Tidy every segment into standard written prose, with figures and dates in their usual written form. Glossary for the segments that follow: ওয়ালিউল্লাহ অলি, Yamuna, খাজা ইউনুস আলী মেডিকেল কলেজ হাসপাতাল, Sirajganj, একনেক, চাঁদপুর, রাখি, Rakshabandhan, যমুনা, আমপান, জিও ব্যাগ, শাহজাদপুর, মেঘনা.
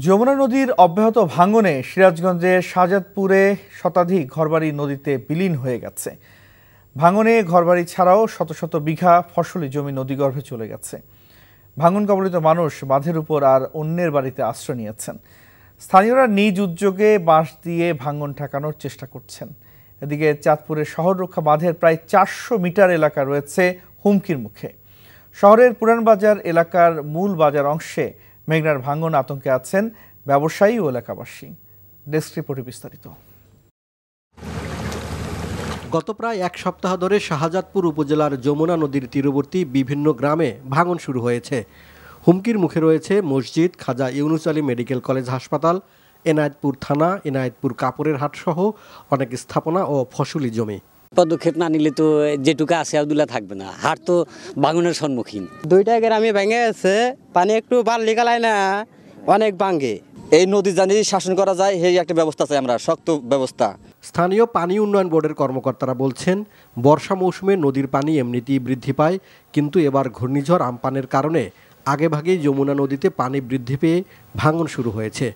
यमुना नदीर अब्याहत भांगने सिराजगंजे शाजादपुरे शताधिक घरबाड़ी नदीते विलीन हो गेছে। भांगने घरबाड़ी छाड़ाओ शत शत बीघा फसली जमी नदीगर्भे चले गेছে। भांगन कबलित मानुष बाँधेर ऊपर और अन्येर बाड़ीते आश्रय निয়েছেন। स्थानीयरा निज उद्योगे बाँश दिए भांगन ठेकानोर चेष्टा करছেন। एदिके चाँदपुरे शहर रक्षा बाँधेर प्राय ৪০০ मीटार एलाका रयेছে हुमकिर मुखे। शहरेर पुरान बाजार एलाकार मूल बाजार अंशे मेघनार भांगन आतंके आছেন ব্যবসায়ী ও এলাকাবাসী। ডেস্ক রিপোর্টে বিস্তারিত। গত প্রায় এক সপ্তাহ ধরে শাহজাদপুর উপজেলার যমুনা নদীর তীরবর্তী বিভিন্ন গ্রামে ভাঙন শুরু হয়েছে। হুমকির মুখে রয়েছে মসজিদ, খাজা ইউনুস আলী মেডিকেল কলেজ হাসপাতাল, এনায়েতপুর থানা, এনায়েতপুর কাপড়ের হাট সহ অনেক স্থাপনা ও ফসলি জমি। পদক্ষেপ না নিলে তো যেটুকু আছে আদুলা থাকবে না। হাট তো ভাঙনের সম্মুখীন। দুইটা গ্রামে ভেঙে গেছে, পানি একটু বাড়লে গেলায় না অনেক ভাঙে। এই নদী জানি শাসন করা যায়, সেই একটা ব্যবস্থা চাই আমরা, শক্ত ব্যবস্থা। স্থানীয় পানি উন্নয়ন বোর্ডের কর্মকর্তারা বলছেন বর্ষা মৌসুমে নদীর পানি এমনিতেই বৃদ্ধি পায়, কিন্তু এবার ঘূর্ণিঝড় আমপানের কারণে আগেভাগেই যমুনা নদীতে পানি বৃদ্ধি পেয়ে ভাঙন শুরু হয়েছে।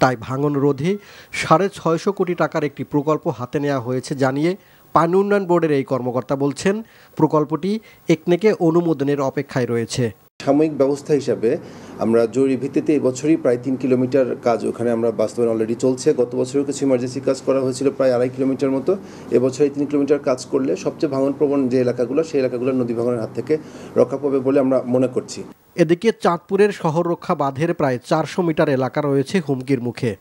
তাই ভাঙন রোধে ৬৫০ কোটি টাকার একটি প্রকল্প হাতে নেওয়া হয়েছে জানিয়ে পানি উন্নয়ন বোর্ডের এই কর্মকর্তা বলছেন প্রকল্পটি একনেকে অনুমোদনের অপেক্ষায় রয়েছে। সাময়িক ব্যবস্থা হিসাবে আমরা জরুরি ভিত্তিতে এবছরই প্রায় ৩ কিলোমিটার কাজ ওখানে আমরা বাস্তবায়ন অলরেডি চলছে। গত বছরও কিছু ইমার্জেন্সি কাজ করা হয়েছিল প্রায় ২.৫ কিলোমিটার মতো। এবছরই ৩ কিলোমিটার কাজ করলে সবচেয়ে ভাঙনপ্রবণ যে এলাকাগুলো, সেই এলাকাগুলো নদী ভাঙনের হাত থেকে রক্ষা পাবে বলে আমরা মনে করছি। এদিকে চাঁদপুরের শহর রক্ষা বাঁধের প্রায় ৪০০ মিটার এলাকা রয়েছে হুমকির মুখে।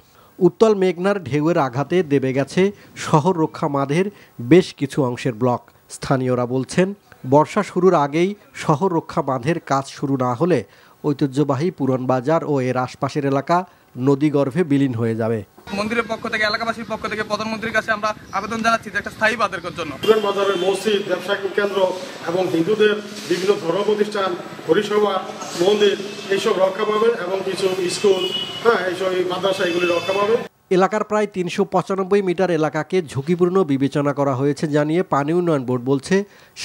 উত্তল মেঘনার ঢেউয়ের আঘাতে দেবে গেছে শহর রক্ষা বাঁধের বেশ কিছু অংশের ব্লক। স্থানীয়রা বলছেন বর্ষা শুরুর আগেই শহর রক্ষা বাঁধের কাজ শুরু না হলে ঐতিহ্যবাহী পুরান বাজার ও এর আশপাশের এলাকা নদীগর্ভে বিলীন হয়ে যাবে। মন্দিরের পক্ষ থেকে, এলাকাবাসীর পক্ষ থেকে প্রধানমন্ত্রীর কাছে আমরা আবেদন জানাচ্ছি যে একটা স্থায়ী বাঁধের জন্য। পুরান বাজারের মসজিদ, ব্যবসায়িক কেন্দ্র এবং হিন্দুদের বিভিন্ন ধর্মীয় প্রতিষ্ঠান, পরিষেবা, মন্দির এইসব রক্ষা পাবে এবং কিছু স্কুল, এইসব মাদ্রাসা এগুলি রক্ষা পাবে। এলাকার প্রায় ৩৯৫ মিটার এলাকাকে ঝুঁকিপূর্ণ বিবেচনা করা হয়েছে জানিয়ে পানি উন্নয়ন বোর্ড বলছে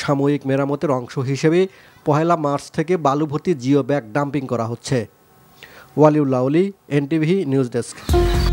সাময়িক মেরামতের অংশ হিসেবে ১ মার্চ থেকে বালুভর্তি জিও ব্যাগ ডাম্পিং করা হচ্ছে। ওয়ালিউল্লাহ অলি, NTV নিউজ ডেস্ক।